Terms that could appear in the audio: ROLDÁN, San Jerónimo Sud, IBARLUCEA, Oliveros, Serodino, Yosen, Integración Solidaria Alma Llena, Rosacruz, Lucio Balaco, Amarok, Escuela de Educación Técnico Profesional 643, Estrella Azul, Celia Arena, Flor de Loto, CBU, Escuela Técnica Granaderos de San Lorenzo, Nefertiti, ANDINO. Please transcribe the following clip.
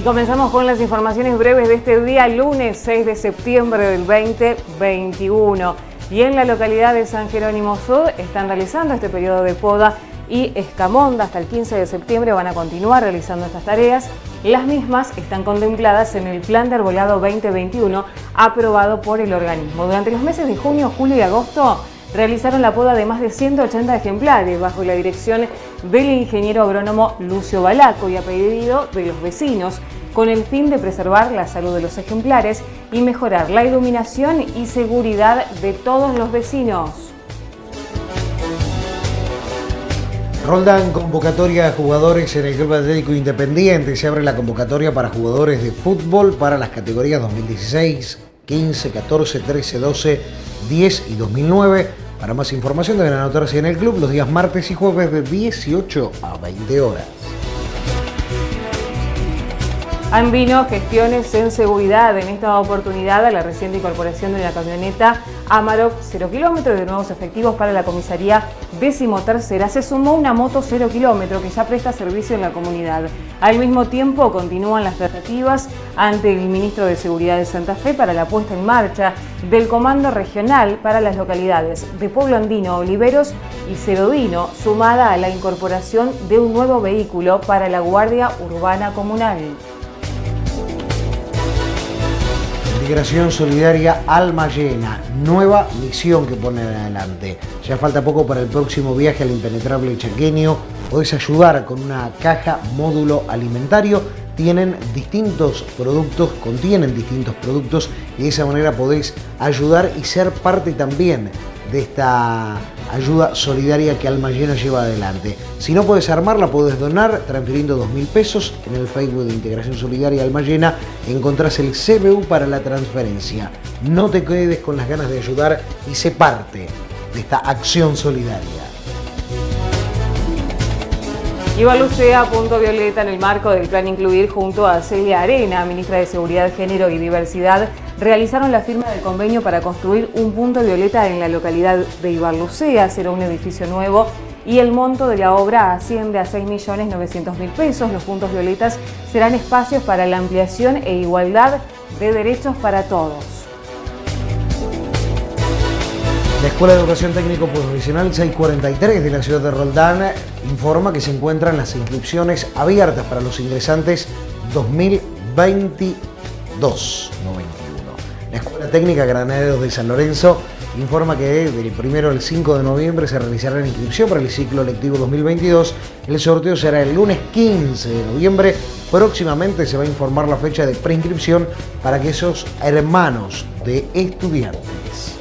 Y comenzamos con las informaciones breves de este día, lunes 6 de septiembre del 2021. Y en la localidad de San Jerónimo Sud están realizando este periodo de poda y escamonda. Hasta el 15 de septiembre van a continuar realizando estas tareas. Las mismas están contempladas en el Plan de Arbolado 2021 aprobado por el organismo. Durante los meses de junio, julio y agosto realizaron la poda de más de 180 ejemplares bajo la dirección del ingeniero agrónomo Lucio Balaco y a pedido de los vecinos, con el fin de preservar la salud de los ejemplares y mejorar la iluminación y seguridad de todos los vecinos. Roldán, convocatoria a jugadores en el Club Atlético Independiente. Se abre la convocatoria para jugadores de fútbol para las categorías 2016, 15, 14, 13, 12, 10 y 2009. Para más información deben anotarse en el club los días martes y jueves de 18 a 20 horas. ANDINO, gestiones en seguridad. En esta oportunidad, a la reciente incorporación de una camioneta Amarok 0 km de nuevos efectivos para la comisaría 13ª se sumó una moto 0 km que ya presta servicio en la comunidad. Al mismo tiempo, continúan las tratativas ante el ministro de Seguridad de Santa Fe para la puesta en marcha del comando regional para las localidades de Pueblo Andino, Oliveros y SERODINO, sumada a la incorporación de un nuevo vehículo para la Guardia Urbana Comunal. Integración Solidaria Alma Llena, nueva misión que ponen adelante. Ya falta poco para el próximo viaje al impenetrable chaqueño. Podés ayudar con una caja módulo alimentario. Contienen distintos productos y de esa manera podés ayudar y ser parte también de esta ayuda solidaria que Alma Llena lleva adelante. Si no podés armarla, podés donar transfiriendo 2.000 pesos. En el Facebook de Integración Solidaria Alma Llena encontrás el CBU para la transferencia. No te quedes con las ganas de ayudar y sé parte de esta acción solidaria. IBARLUCEA punto violeta en el marco del plan Incluir, junto a Celia Arena, ministra de Seguridad, Género y Diversidad, realizaron la firma del convenio para construir un punto violeta en la localidad de IBARLUCEA. Será un edificio nuevo y el monto de la obra asciende a 6.900.000 pesos. Los puntos violetas serán espacios para la ampliación e igualdad de derechos para todos. La Escuela de Educación Técnico Profesional 643 de la ciudad de Roldán informa que se encuentran las inscripciones abiertas para los ingresantes 2022. La Escuela Técnica Granaderos de San Lorenzo informa que del 1 al 5 de noviembre se realizará la inscripción para el ciclo lectivo 2022. El sorteo será el lunes 15 de noviembre. Próximamente se va a informar la fecha de preinscripción para que esos hermanos de estudiantes